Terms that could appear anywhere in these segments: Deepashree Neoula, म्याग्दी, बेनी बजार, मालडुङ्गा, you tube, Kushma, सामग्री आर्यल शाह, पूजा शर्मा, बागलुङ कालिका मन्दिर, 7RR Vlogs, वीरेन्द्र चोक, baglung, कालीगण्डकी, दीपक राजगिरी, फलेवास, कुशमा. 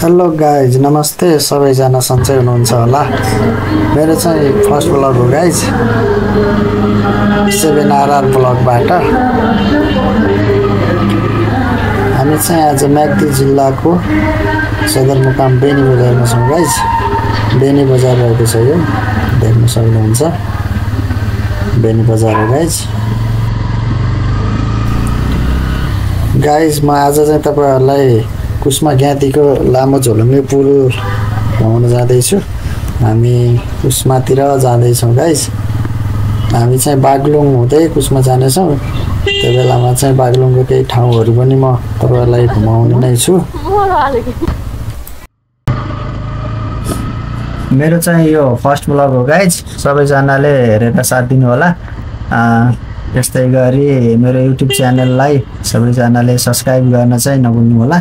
Hello guys नमस्ते सबैजना सन्चै हुनुहुन्छ होला। मेरो चाहिँ फर्स्ट ब्लग हो गाइज 7RR ब्लगबाट। हामी चाहिँ आज म्याग्दी जिल्लाको सदरमुकाम बेनी बजारमा छौँ गाइज। बेनी बजार रहेको छ, यो देख्न सक्नुहुन्छ बेनी बजार हो गाइज। गाइज म आज चाहिँ तपाईहरुलाई कुशमा ज्ञातिको लामो झोलुङ्गे पुल घुमाउन जाँदैछु। हामी कुशमातिर जाँदैछौँ गाइज। हामी चाहिँ बागलुङ हुँदै कुशमा जानेछौँ। त्यो बेलामा चाहिँ बागलुङको केही ठाउँहरू पनि म तपाईहरूलाई घुमाउने नै छु। मेरो चाहिँ यो फर्स्ट ब्लग हो गाइज, सबैजनाले हेरेर साथ दिनु होला। त्यस्तै गरी मेरो युट्युब च्यानललाई सबैजनाले सब्सक्राइब गर्न चाहिँ नभुल्नु होला।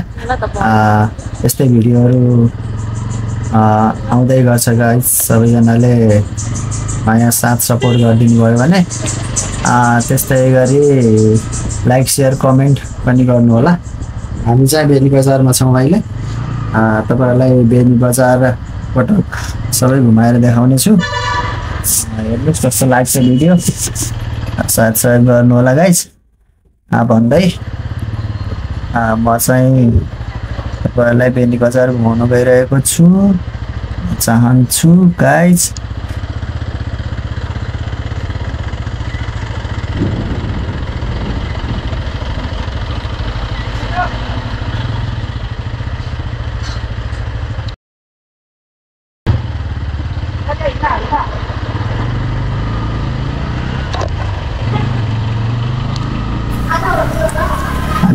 यस्तै भिडियोहरू आउँदै गर्छ गाइज। सबैजनाले यहाँ साथ सपोर्ट गरिदिनु भयो भने त्यस्तै गरी लाइक सेयर कमेन्ट पनि गर्नु होला। हामी चाहिँ बेनी बजारमा छौँ अहिले। तपाईँहरूलाई बेनी बजार पटक सबै घुमाएर देखाउनेछु। हेर्नुहोस् कस्तो लाग्छ भिडियो, साथ सहयोग गर्नु होला गाइज भन्दै म चाहिँ तपाईँहरूलाई बेनी बजार घुमाउन गइरहेको छु चाहन्छु गाइज।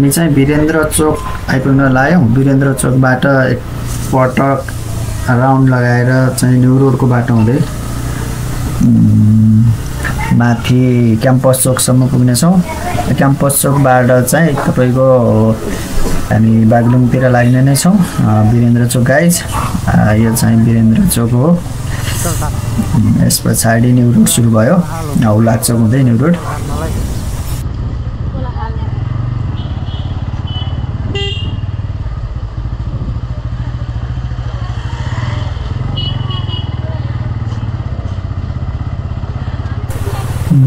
हामी चाहिँ वीरेन्द्र चोक आइपुग्न लाग्यौँ। वीरेन्द्र चोकबाट एकपटक राउन्ड लगाएर चाहिँ न्यू रोडको बाटो हुँदै माथि क्याम्पस चोकसम्म पुग्नेछौँ। क्याम्पस चोकबाट चाहिँ तपाईँको हामी बागलुङतिर लाग्ने नै छौँ। वीरेन्द्र चोक गाइज, यो चाहिँ वीरेन्द्र चोक हो। यस पछाडि न्यू रोड सुरु भयो, हुलाक चोक हुँदै new road.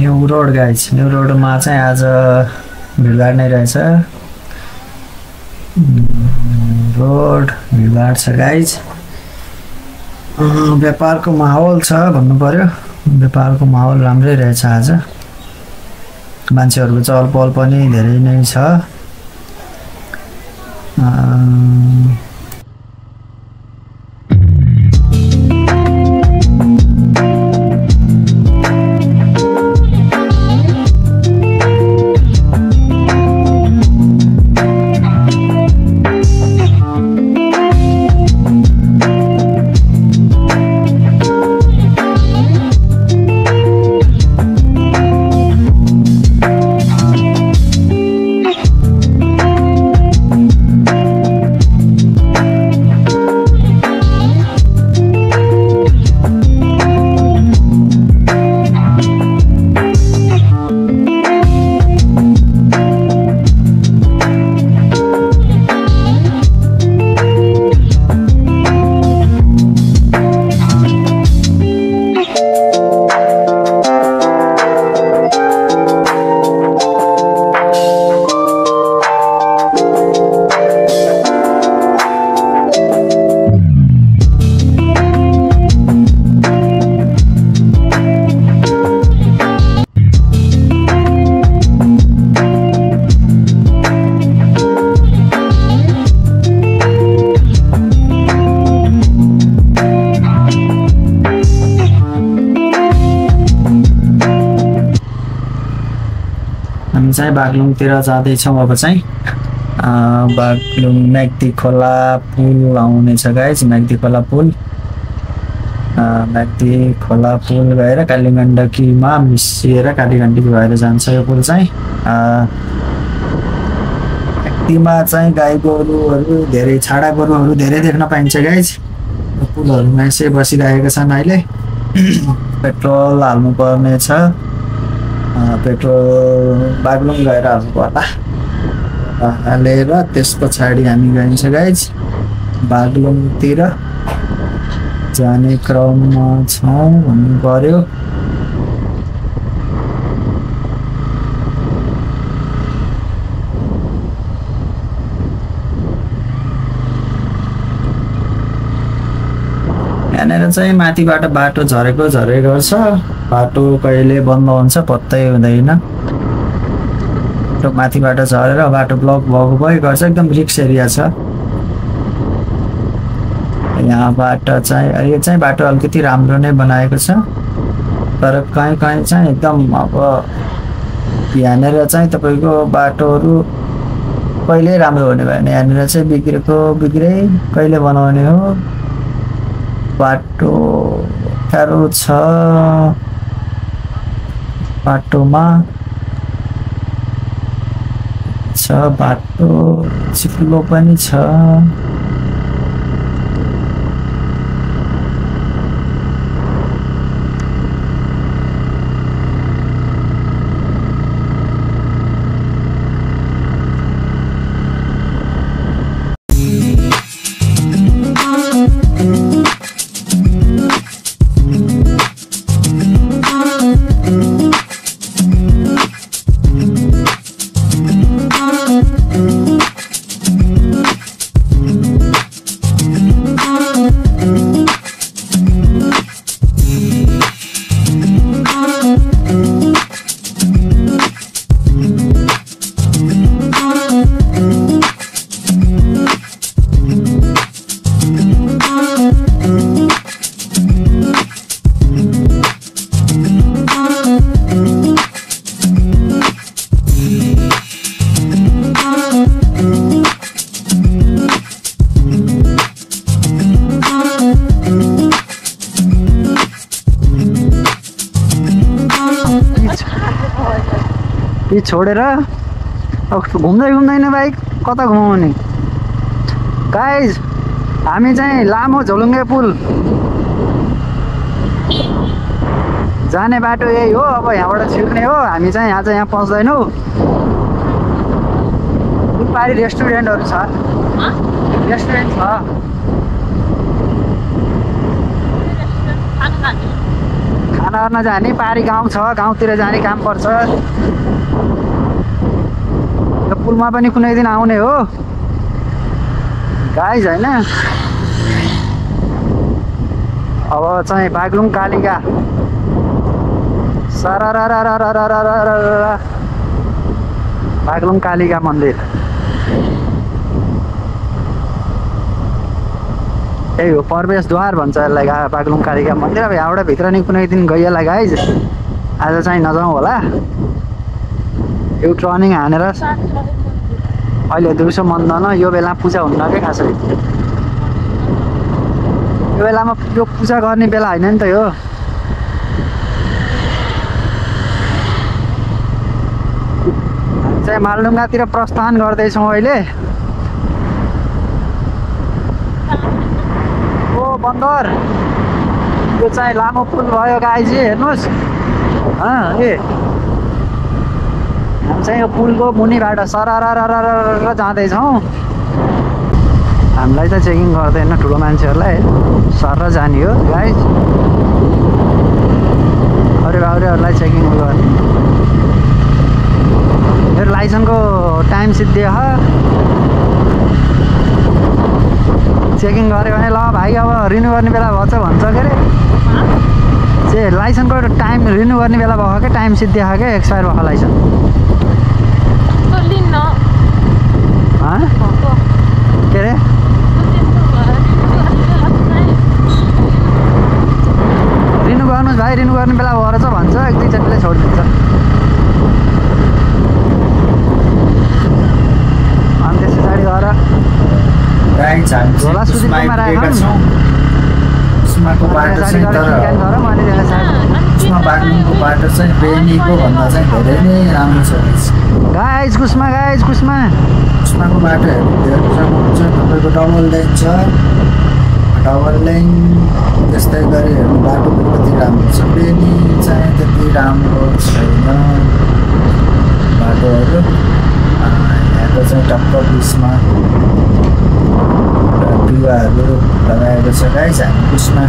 New road guys, new रोडमा चाहिँ आज भिडभाड नै रहेछ। रोड भिडभाड छ गाइज। व्यापारको माहौल छ भन्नु पर्यो। व्यापारको माहौल राम्रै रहेछ आज। मान्छेहरूको चहलपहल पनि धेरै नै छ। चाहिँ बागलुङतिर जाँदैछौँ। अब चाहिँ बागलुङ म्याग्दी खोला पुल आउनेछ गाइज। म्याग्दी खोला पुल, म्याग्दी खोला पुल गएर कालीगण्डकीमा मिसिएर कालीगण्डकी भएर जान्छ यो पुल चाहिँ। म्याग्दीमा चाहिँ गाई गोरुहरू धेरै, छाडा गोरुहरू धेरै देख्न पाइन्छ गाइज। पुलहरूमा यसै बसिरहेका छन् अहिले। पेट्रोल हाल्नु पर्ने छ, पेट्रोल बागलुङ गएर हाल्नु पर्ला। हालेर त्यस पछाडि हामी गइन्छ गाइज। बागलुङतिर जाने क्रममा छौं भन्नु पर्यो। यहाँनिर चाहिँ माथिबाट बाटो झरेको झरे गर्छ, बाटो कहिले बन्द हुन्छ पत्तै हुँदैन। माथिबाट झरेर बाटो ब्लक भएको भए गर्छ, एकदम रिक्स एरिया छ। यहाँबाट चाहिँ अहिले चाहिँ बाटो अलिकति राम्रो नै बनाएको छ, तर कहीँ कहीँ चाहिँ एकदम अब यहाँनिर चाहिँ तपाईँको बाटोहरू कहिले राम्रो हुने भएन। यहाँनिर चाहिँ बिग्रेको बिग्रै, कहिले बनाउने हो। बाटो अप्ठ्यारो छ, बाटोमा छ, बाटो चिप्लो पनि छ। ये छोड़ेर अब घुम्दै घुम्दैन बाइक कता घुमाउने। गाइज हामी चाहिँ लामो झोलुङ्गे पुल जाने बाटो यही हो। अब यहाँबाट छिर्ने हो। हामी चाहिँ आज यहाँ पस्दैनौ। पारी रेस्टुरेन्टहरू छ, रेस्टुरेन्ट छ, खाना जाने पारी गाउँ छ, गाउँतिर जाने काम पर्छ। पुलमा पनि कुनै दिन आउने हो गाइज, हैन। अब चाहिँ बागलुङ कालिका 7RR बागलुङ कालिका मन्दिर यही हो, प्रवेशद्वार भन्छ यसलाई, बागलुङ कालिका मन्दिर। अब यहाँबाट भित्र नि कुनै दिन गइएला गाइज, आज चाहिँ नजाउँ होला। यो टर्निङ हानेर अहिले दिउँसो मन्दैन, यो बेला पूजा हुन्न क्या खासै। यो बेलामा यो पूजा गर्ने बेला होइन नि त यो। हामी चाहिँ मालडुङ्गातिर प्रस्थान गर्दैछौँ अहिले। ओ बन्दर, यो चाहिँ लामो पुल भयो गाइजी, हेर्नुहोस्। हामी चाहिँ यो पुलको मुनिबाट 7RR जाँदैछौँ। हामीलाई त चेकिङ गर्दैन ठुलो मान्छेहरूलाई, सर र जाने हो गाइज। अरू बाउहरूलाई चेकिङ गर्ने। मेरो लाइसेन्सको टाइम सिद्धि हो। चेकिङ गऱ्यो भने ल भाइ अब रिन्यू गर्ने बेला भएछ भन्छ के अरे। ए लाइसेन्सको टाइम रिन्यू गर्ने बेला भयो क्या, टाइम सिद्धि आयो क्या, एक्सपायर भएको लाइसेन्स। के अरे रिन्यू गर्नुहोस् भाइ, रिन्यू गर्ने बेला भएर चाहिँ भन्छ, एक दुईचोटिले छोडिदिन्छ। अनि त्यस पछाडि गएर झोला सुदीपमा राखेका बाटो चाहिँ, तर कुसमा बाग्लुङको बाटो चाहिँ बेनीको भन्दा चाहिँ धेरै नै राम्रो छ गाइज। कुसमा गाइज, कुसमा कुसमाको बाटो हेर्नु सक्नुहुन्छ। तपाईँको डबल लेन छ, डबल लेन। त्यस्तै गरी हेर्नु बाटो कति राम्रो छ। बेनी चाहिँ त्यति राम्रो छैन बाटोहरू। यहाँको चाहिँ टप्प बिचमा बिरुवा So guys, I'm Kushma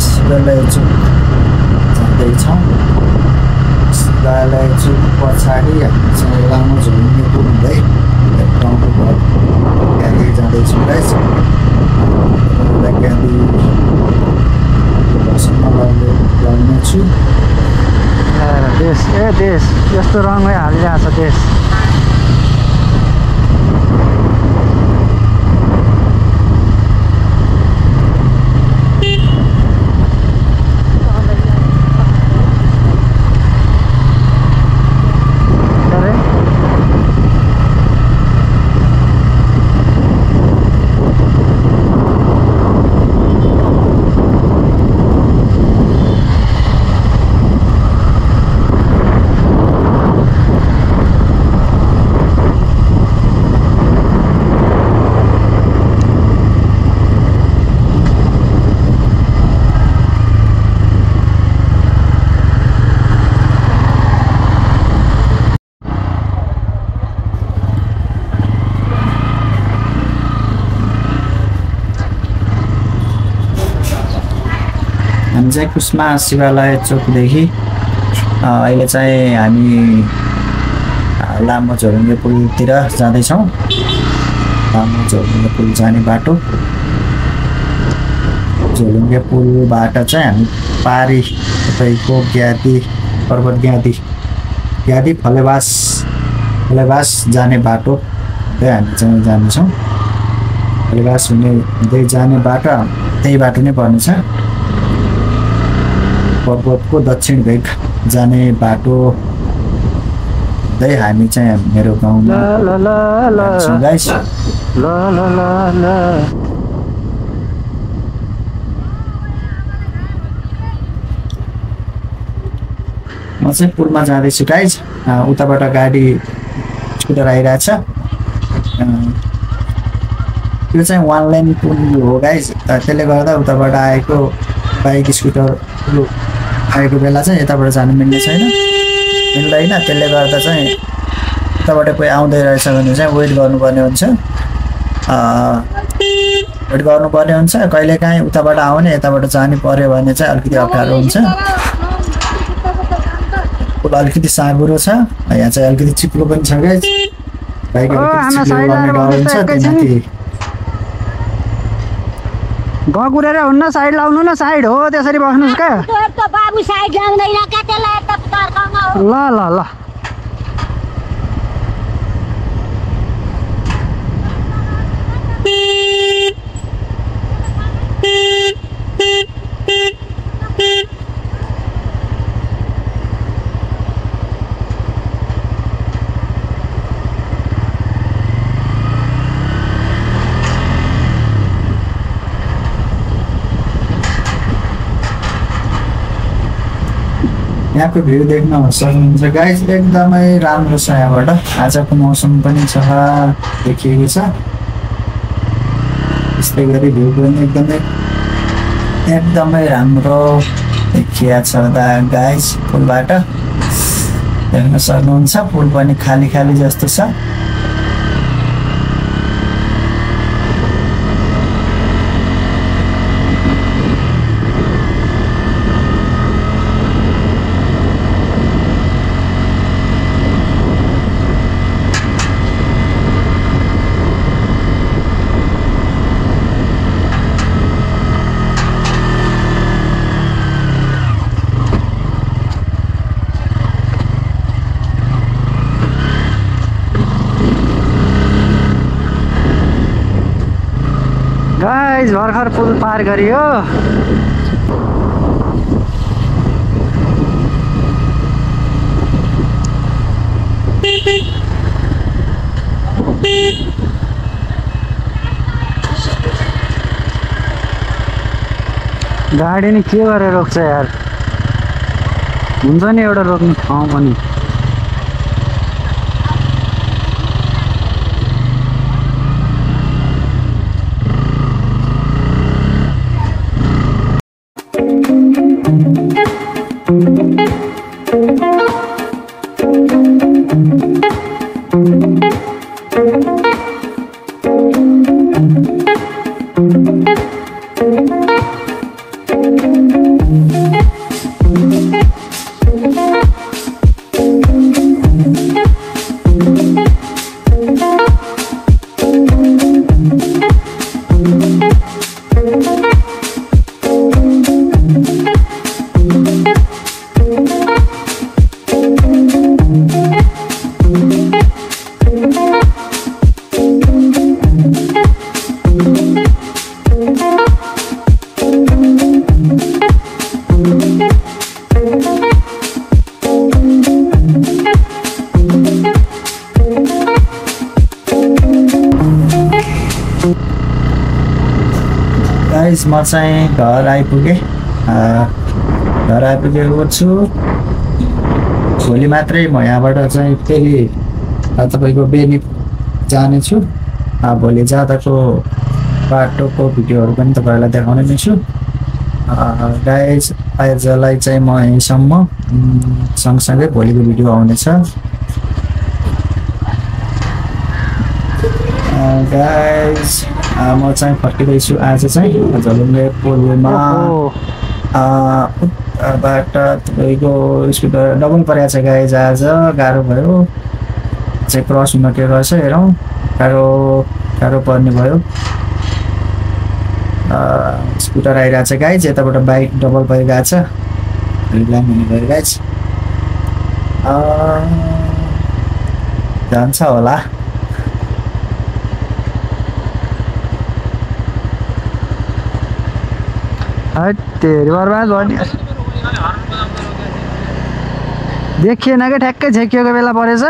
this just the wrong way. So this I'm Jack Kushma Sivalai Chokdehi. अहिले चाहिँ हामी लामो झोलुङ्गे पुलतिर जाँदै छौं. लामो झोलुङ्गे पुल जाने बाटो. झोलुङ्गे पुलबाट चाहिँ हामी पारी तपाईको ज्ञाति पर्वत ज्ञाति फलेवास जाने बाटो त्यही हामी चाहिँ जाने छौं. फलेवास हुने जाने बाटो त्यही बाटो नै पर्ने छ. पर्वत को दक्षिण भेग जाने बाटो दे हामी चाहिँ मेरो गाउँमा ला ला ला गाइस ला ला ला म चाहिँ पुलमा जाँदै छु गाइस. उताबाट गाडी स्कुटर आइराछ. यो चाहिँ वन लाइन पुल हो गाइस. त्यसले गर्दा उताबाट आएको बाइक स्कुटर लो आएको बेला चाहिँ यताबाट जानु मिल्दैन. त्यसले गर्दा चाहिँ उताबाट कोही आउँदै रहेछ भने चाहिँ वेट गर्नुपर्ने हुन्छ. कहिलेकाहीँ उताबाट आउने यताबाट जानु पर्यो भने चाहिँ अलिकति अप्ठ्यारो हुन्छ. पुल अलिकति साँगुरो छ. यहाँ चाहिँ अलिकति चिप्लो पनि छ गाइस. बाइक चिप्लो गर्ने डर हुन्छ. त्यहाँदेखि गगुरेर हुन्न साइड लाउनु न. साइड हो त्यसरी बस्नुस् का त बाबु. साइड लाग्दैन का त्यसलाई त तर्काउनु हो. ल ल ल यहाँ को भ्यू देखना सक्नुहुन्छ गाइस. एकदमै राम्रो छ. यहाँबाट आजको मौसम पनि छ देखिएको छ. यसले गर्दा भ्यू पनि एकदमै राम्रो देखिया छ दा गाइस. पुलबाट हेर्न सक्नुहुन्छ. पुल पनि खाली खाली जस्तो छ. भर्खर पुल पार गरियो. गाडी नि के गरेर रोक्छ यार. हुन्छ नि एउटा रोक्ने ठाउँ पनि. गाइस म चाहिँ घर आइपुगे। घर आइपुगेको छु। भोलि मात्रै म यहाँबाट चाहिँ फेरि तपाईको बेनी जाने छु। भोलि जादाको बाटोको भिडियोहरु पनि तपाईहरुलाई देखाउने नै छु। गाइस आजलाई चाहिँ म यहीसम्म सँगसँगै भोलिको भिडियो आउने छ। गाइस म चाहिँ फर्किदैछु। आज चाहिँ झलुङ्गे पोलमा बाट तपाईको स्कुटर डबल परेको छ गाइस। आज गाह्रो भयो चाहिँ क्रस हुन के रहेछ। हेरौँ गाह्रो पर्ने भयो। स्कुटर आइरहेछ गाइस। यताबाट बाइक डबल भइरहेछ। रिल्याम हुने भयो गाइस। जान्छ होला। तेरी बार बार देखिए ना कि ठ्याक्कै झेकिएको बेला परेछ।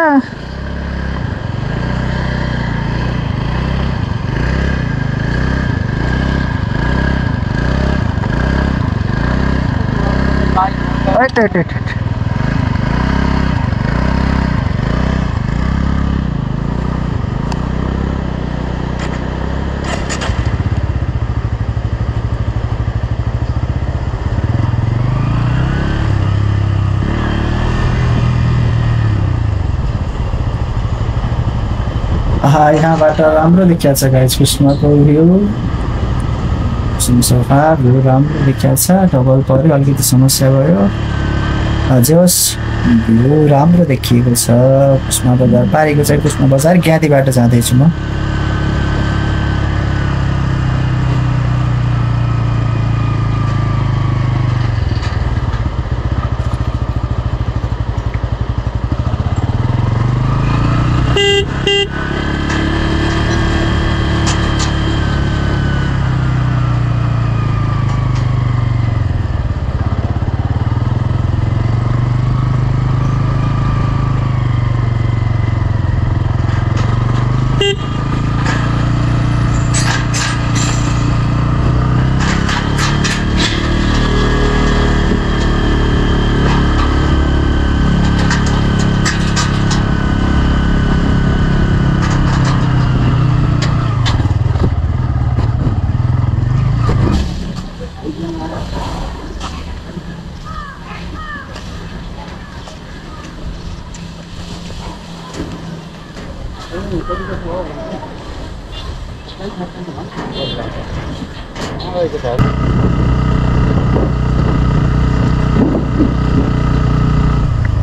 यहाँबाट राम्रो देखिएको छ गाइस। कुष्माको भ्यू सफा भ्यू राम्रो देखिएको छ। डबल पऱ्यो अलिकति समस्या भयो। जोस् भ्यू राम्रो देखिएको छ। कुष्मा बजार पारेको चाहिँ कुष्मा बजार ज्ञातीबाट जाँदैछु म।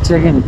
Check in.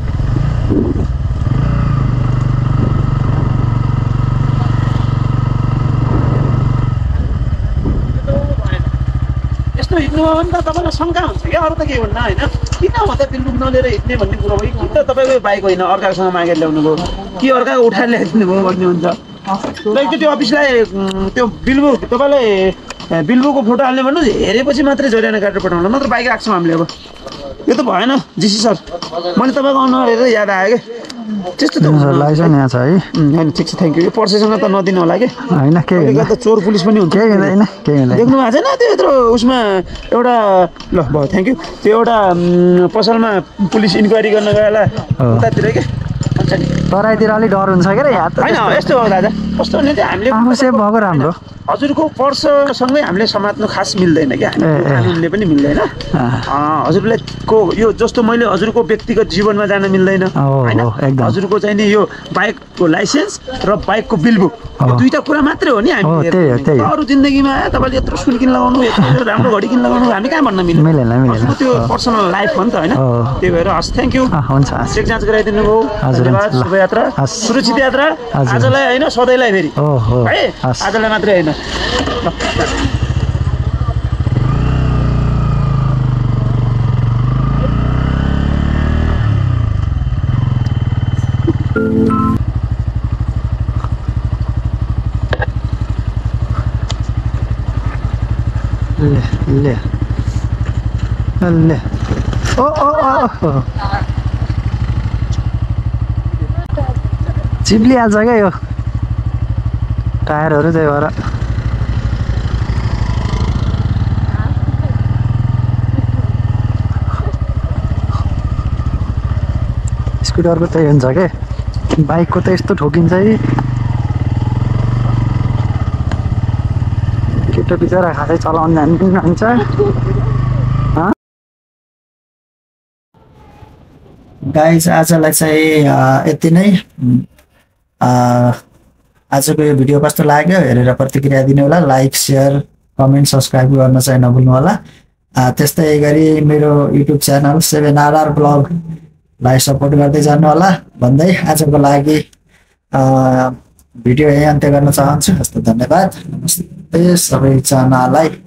तराईतिर अलि डर हुन्छ के र यहाँ त हैन यस्तो हो दादा। कस्तो भने चाहिँ हामीले आफू सेफ भएको राम्रो। हजुरको पर्ससँगै हामीले समात्नु खास मिल्दैन के। हामी कानुनले पनि मिल्दैन। हजुरले को यो जस्तो मैले हजुरको व्यक्तिगत जीवनमा जान मिल्दैन हैन। हजुरको चाहिँ नि यो बाइकको लाइसेन्स र बाइकको बिल बुक दुईटा कुरा मात्रै हो नि। हामीले अरु जिन्दगीमा तपाईले यत्रो सुन किन लगाउनु यत्रो राम्रो घडी किन लगाउनु हामी कहाँ भन्न मिल्दैन। त्यो पर्सनल लाइफ हो नि त हैन। त्यही भएर हस् थ्यांक यू। हुन्छ चेक जाँच गराइदिनु भयो। धन्यवाद। यात्रा सुरक्षित यात्रा। आजलाई हैन सधैँलाई फेरि है। आजलाई मात्रै हैन। ले ले ले ओ ओ ओ चिप्लिहाल्छ क्या यो टायरहरू। त्यही भएर स्पीड अर्को चाहिए हुन्छ के बाइक को तो यो ठोकिन्छ केटो बिचारा खासै चलाउन जान्दैन हुन्छ। गाइस आजलाई चाहिँ यति नै, आजको यो भिडियो कस्तो लाग्यो हेरेर प्रतिक्रिया दिनु होला, लाइक शेयर कमेन्ट सब्स्क्राइब गर्न चाहिँ नभुल्नु होला। त्यस्तै गरी मेरो युट्युब च्यानल 7RR ब्लग लाई सपोर्ट गर्दै जानु होला भन्दै आजको लागि भिडियो यही अन्त्य गर्न चाहन्छु। हस्त धन्यवाद, नमस्ते सबैजनालाई।